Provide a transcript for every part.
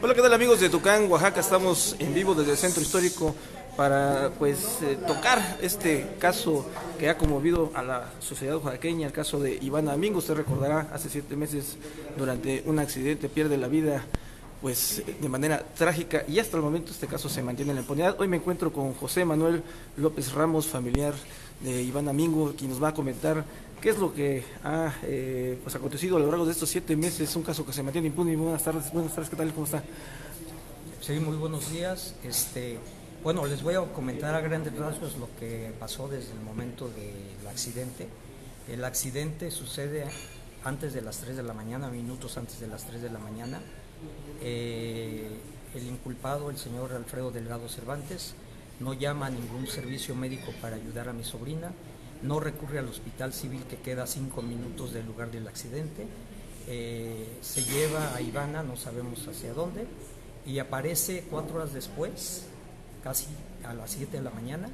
Hola, ¿qué tal amigos de Tucán, Oaxaca? Estamos en vivo desde el Centro Histórico para pues tocar este caso que ha conmovido a la sociedad oaxaqueña, el caso de Ivanna Mingo. Usted recordará, hace 7 meses, durante un accidente, pierde la vida pues de manera trágica, y hasta el momento este caso se mantiene en la impunidad. Hoy me encuentro con José Manuel López Ramos, familiar de Ivanna Mingo, quien nos va a comentar qué es lo que ha pues acontecido a lo largo de estos 7 meses, un caso que se mantiene impune. Buenas tardes, ¿qué tal? ¿Cómo está? Sí, muy buenos días. Bueno, les voy a comentar a grandes rasgos lo que pasó desde el momento del accidente. El accidente sucede antes de las 3 de la mañana, minutos antes de las 3 de la mañana. El inculpado, el señor Alfredo Delgado Cervantes, no llama a ningún servicio médico para ayudar a mi sobrina. No recurre al hospital civil que queda a 5 minutos del lugar del accidente. Se lleva a Ivanna, no sabemos hacia dónde, y aparece 4 horas después, casi a las 7 de la mañana,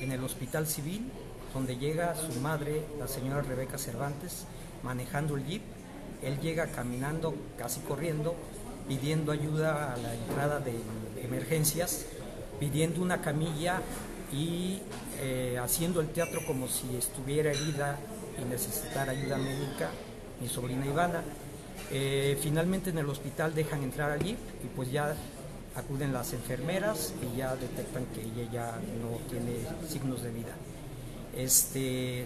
en el hospital civil, donde llega su madre, la señora Rebeca Cervantes, manejando el jeep. Él llega caminando, casi corriendo, pidiendo ayuda a la entrada de emergencias, pidiendo una camilla y haciendo el teatro como si estuviera herida y necesitara ayuda médica mi sobrina Ivanna. Finalmente en el hospital dejan entrar al jeep y pues ya acuden las enfermeras y ya detectan que ella ya no tiene signos de vida.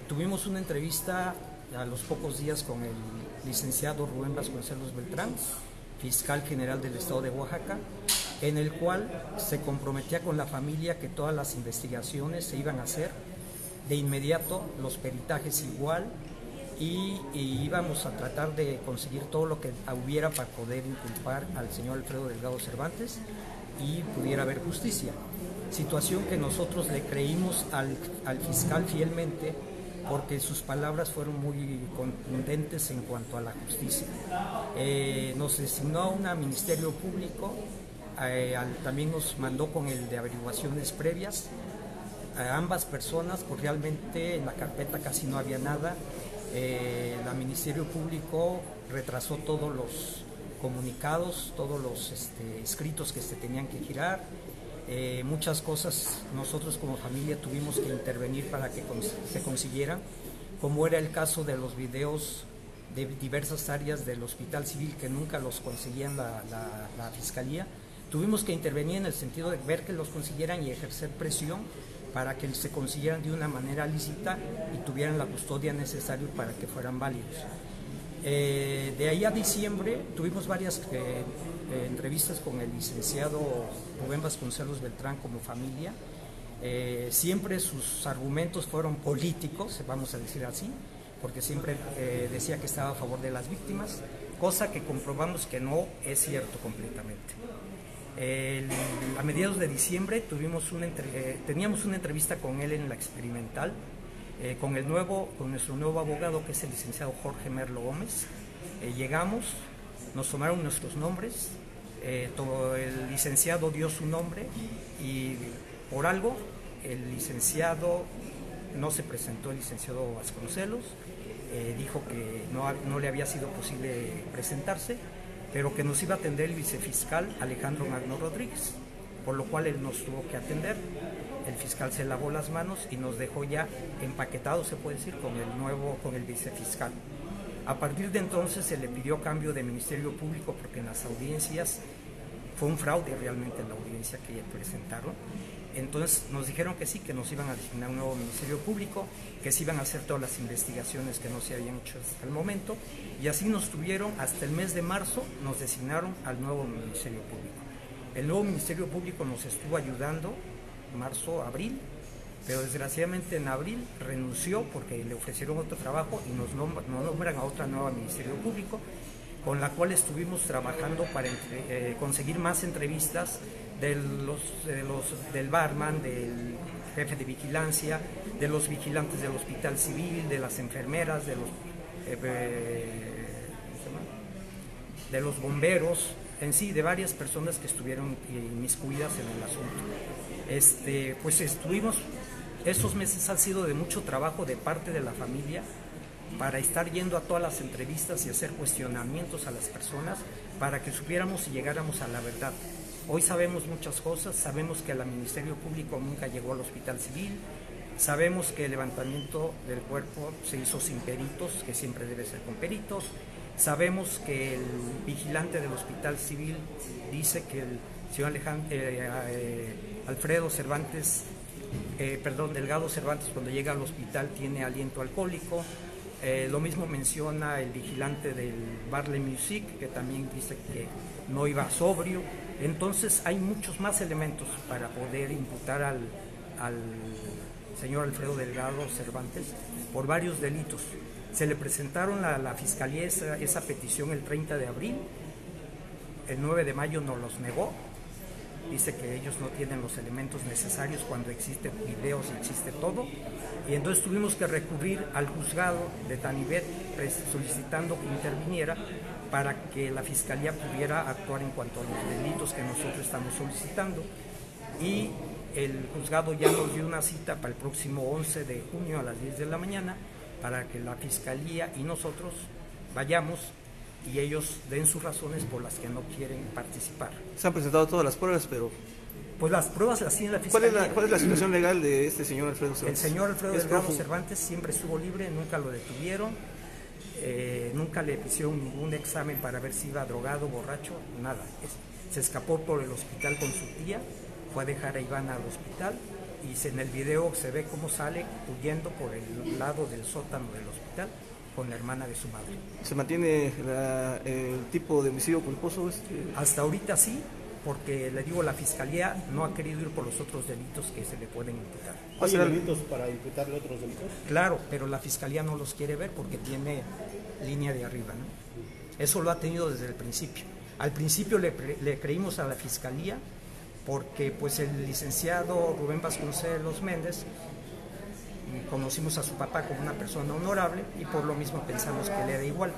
Tuvimos una entrevista a los pocos días con el licenciado Rubén Vasconcelos Beltrán, fiscal general del estado de Oaxaca, en el cual se comprometía con la familia que todas las investigaciones se iban a hacer de inmediato, los peritajes igual, y íbamos a tratar de conseguir todo lo que hubiera para poder inculpar al señor Alfredo Delgado Cervantes y pudiera haber justicia. Situación que nosotros le creímos al fiscal fielmente, porque sus palabras fueron muy contundentes en cuanto a la justicia. Nos designó a un ministerio público. También nos mandó con el de averiguaciones previas a ambas personas, porque realmente en la carpeta casi no había nada. El Ministerio Público retrasó todos los comunicados, todos los escritos que se tenían que girar. Muchas cosas nosotros como familia tuvimos que intervenir para que se consiguieran, como era el caso de los videos de diversas áreas del hospital civil que nunca los conseguían la fiscalía. Tuvimos que intervenir en el sentido de ver que los consiguieran y ejercer presión para que se consiguieran de una manera lícita y tuvieran la custodia necesaria para que fueran válidos. De ahí a diciembre tuvimos varias entrevistas con el licenciado Rubén Vasconcelos Beltrán como familia. Siempre sus argumentos fueron políticos, vamos a decir así, porque siempre decía que estaba a favor de las víctimas, cosa que comprobamos que no es cierto completamente. A mediados de diciembre teníamos una entrevista con él en la experimental, con nuestro nuevo abogado, que es el licenciado Jorge Merlo Gómez. Llegamos, nos tomaron nuestros nombres, el licenciado dio su nombre y por algo el licenciado no se presentó, el licenciado Vasconcelos, dijo que no le había sido posible presentarse, pero que nos iba a atender el vicefiscal Alejandro Magno Rodríguez, por lo cual él nos tuvo que atender. El fiscal se lavó las manos y nos dejó ya empaquetados, se puede decir, con el vicefiscal. A partir de entonces se le pidió cambio de Ministerio Público, porque en las audiencias fue un fraude realmente la audiencia que presentaron. Entonces nos dijeron que sí, que nos iban a designar un nuevo Ministerio Público, que se iban a hacer todas las investigaciones que no se habían hecho hasta el momento, y así nos tuvieron hasta el mes de marzo. Nos designaron al nuevo Ministerio Público. El nuevo Ministerio Público nos estuvo ayudando marzo, abril, pero desgraciadamente en abril renunció porque le ofrecieron otro trabajo y nos nombran a otra nueva Ministerio Público, con la cual estuvimos trabajando para conseguir más entrevistas del barman, del jefe de vigilancia, de los vigilantes del hospital civil, de las enfermeras, de los bomberos, en sí, de varias personas que estuvieron inmiscuidas en el asunto. Pues estuvimos, esos meses han sido de mucho trabajo de parte de la familia, para estar yendo a todas las entrevistas y hacer cuestionamientos a las personas para que supiéramos y llegáramos a la verdad. Hoy sabemos muchas cosas, sabemos que el Ministerio Público nunca llegó al Hospital Civil, sabemos que el levantamiento del cuerpo se hizo sin peritos, que siempre debe ser con peritos, sabemos que el vigilante del Hospital Civil dice que el señor Delgado Cervantes, cuando llega al hospital tiene aliento alcohólico. Lo mismo menciona el vigilante del Barley Music, que también dice que no iba sobrio. Entonces hay muchos más elementos para poder imputar al señor Alfredo Delgado Cervantes por varios delitos. Se le presentaron a la Fiscalía esa petición el 30 de abril, el 9 de mayo nos los negó. Dice que ellos no tienen los elementos necesarios cuando existen videos, existe todo. Y entonces tuvimos que recurrir al juzgado de Tanibet solicitando que interviniera para que la Fiscalía pudiera actuar en cuanto a los delitos que nosotros estamos solicitando. Y el juzgado ya nos dio una cita para el próximo 11 de junio a las 10 de la mañana para que la Fiscalía y nosotros vayamos y ellos den sus razones por las que no quieren participar. Se han presentado todas las pruebas, pero... Pues las pruebas las tiene la Fiscalía. ¿Cuál es la situación legal de este señor Alfredo Cervantes? El señor Alfredo Delgado Cervantes siempre estuvo libre, nunca lo detuvieron, nunca le hicieron ningún examen para ver si iba drogado, borracho, nada. Se escapó por el hospital con su tía, fue a dejar a Ivana al hospital y en el video se ve cómo sale huyendo por el lado del sótano del hospital con la hermana de su madre. ¿Se mantiene el tipo de homicidio culposo? Hasta ahorita sí, porque le digo, la Fiscalía no ha querido ir por los otros delitos que se le pueden imputar. ¿Hay delitos para imputarle otros delitos? Claro, pero la Fiscalía no los quiere ver porque tiene línea de arriba, ¿no? Eso lo ha tenido desde el principio. Al principio le creímos a la Fiscalía porque pues el licenciado Rubén Vasconcelos Méndez, conocimos a su papá como una persona honorable y por lo mismo pensamos que le era igual,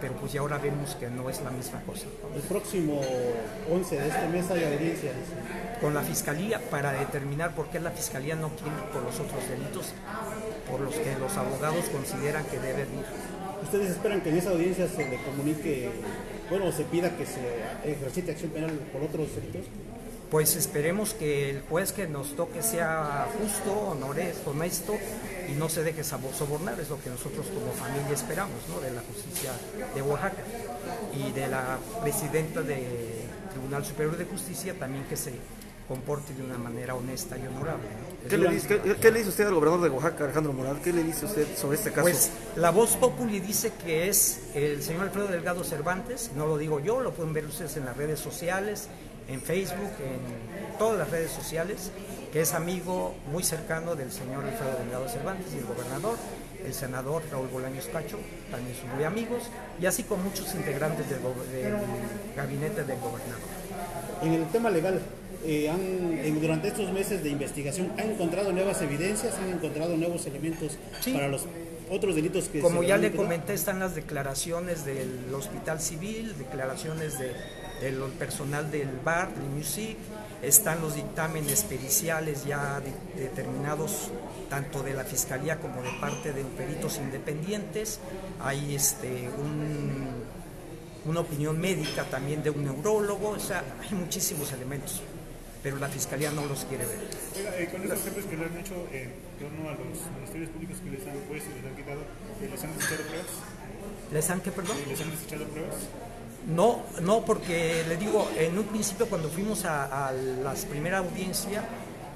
pero pues ya ahora vemos que no es la misma cosa. El próximo 11 de este mes hay audiencias con la Fiscalía para determinar por qué la Fiscalía no quiere ir por los otros delitos por los que los abogados consideran que deben ir. ¿Ustedes esperan que en esa audiencia se le comunique, bueno, se pida que se ejercite acción penal por otros delitos? Pues esperemos que el juez que nos toque sea justo, honesto y no se deje sobornar, es lo que nosotros como familia esperamos, ¿no?, de la justicia de Oaxaca y de la presidenta del Tribunal Superior de Justicia también, que se comporte de una manera honesta y honorable, ¿no? ¿Qué le dice usted al gobernador de Oaxaca, Alejandro Morales? ¿Qué le dice usted sobre este caso? Pues la voz populi dice que es el señor Alfredo Delgado Cervantes, no lo digo yo, lo pueden ver ustedes en las redes sociales, en Facebook, en todas las redes sociales, que es amigo muy cercano del señor Alfredo Delgado Cervantes y el gobernador, el senador Raúl Bolaños Cacho, también son muy amigos, y así con muchos integrantes del gabinete del gobernador. En el tema legal, durante estos meses de investigación, ¿han encontrado nuevas evidencias, han encontrado nuevos elementos para los otros delitos que... Como ya le comenté, están las declaraciones del Hospital Civil, declaraciones del personal del bar, del music, están los dictámenes periciales ya determinados tanto de la Fiscalía como de parte de peritos independientes, hay una opinión médica también de un neurólogo, o sea, hay muchísimos elementos, pero la Fiscalía no los quiere ver. Oiga, con esos ejemplos que le han hecho en torno a los ministerios públicos que les han puesto y les han quitado, ¿les han desechado pruebas? ¿Les han qué, perdón? ¿Les han desechado pruebas? No, no, porque le digo, en un principio cuando fuimos a la primera audiencia,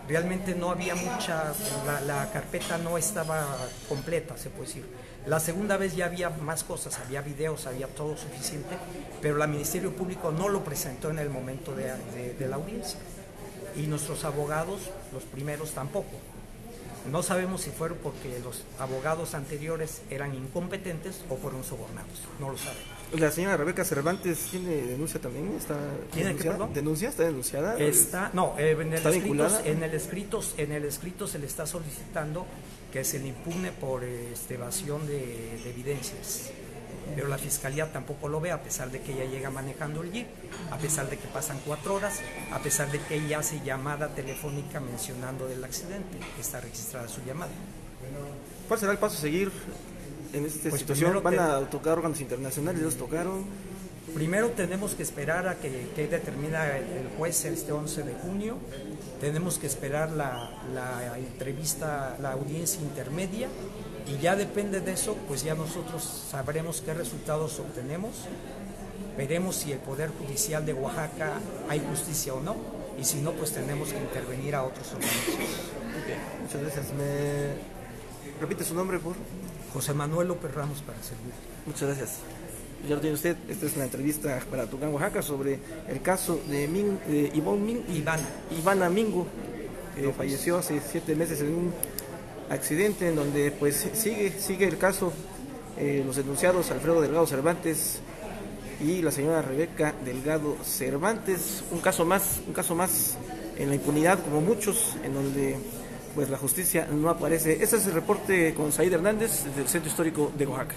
realmente no había mucha, la carpeta no estaba completa, se puede decir. La segunda vez ya había más cosas, había videos, había todo suficiente, pero el Ministerio Público no lo presentó en el momento de la audiencia. Y nuestros abogados, los primeros, tampoco. No sabemos si fueron porque los abogados anteriores eran incompetentes o fueron sobornados, no lo sabemos. La señora Rebeca Cervantes tiene denuncia también, está denunciada. ¿Está denunciada? En el escrito se le está solicitando que se le impugne por evasión de evidencias. Pero la Fiscalía tampoco lo ve, a pesar de que ella llega manejando el jeep, a pesar de que pasan 4 horas, a pesar de que ella hace llamada telefónica mencionando del accidente, que está registrada su llamada. ¿Cuál será el paso a seguir? en esta pues situación? ¿Van a tocar órganos internacionales? ¿Los tocaron? Primero tenemos que esperar a que determina el juez este 11 de junio. Tenemos que esperar la entrevista, la audiencia intermedia, y ya depende de eso, pues ya nosotros sabremos qué resultados obtenemos. Veremos si el Poder Judicial de Oaxaca hay justicia o no, y si no, pues tenemos que intervenir a otros organismos. Okay. Muchas gracias. ¿Repite su nombre, por? José Manuel López Ramos, para servir. Muchas gracias. Ya lo tiene usted, esta es la entrevista para Tucán, Oaxaca, sobre el caso de Ivanna Mingo, que falleció hace 7 meses en un accidente, en donde pues sigue el caso. Los denunciados Alfredo Delgado Cervantes y la señora Rebeca Delgado Cervantes, un caso más en la impunidad, como muchos, en donde pues la justicia no aparece. Este es el reporte con Saíd Hernández, del Centro Histórico de Oaxaca.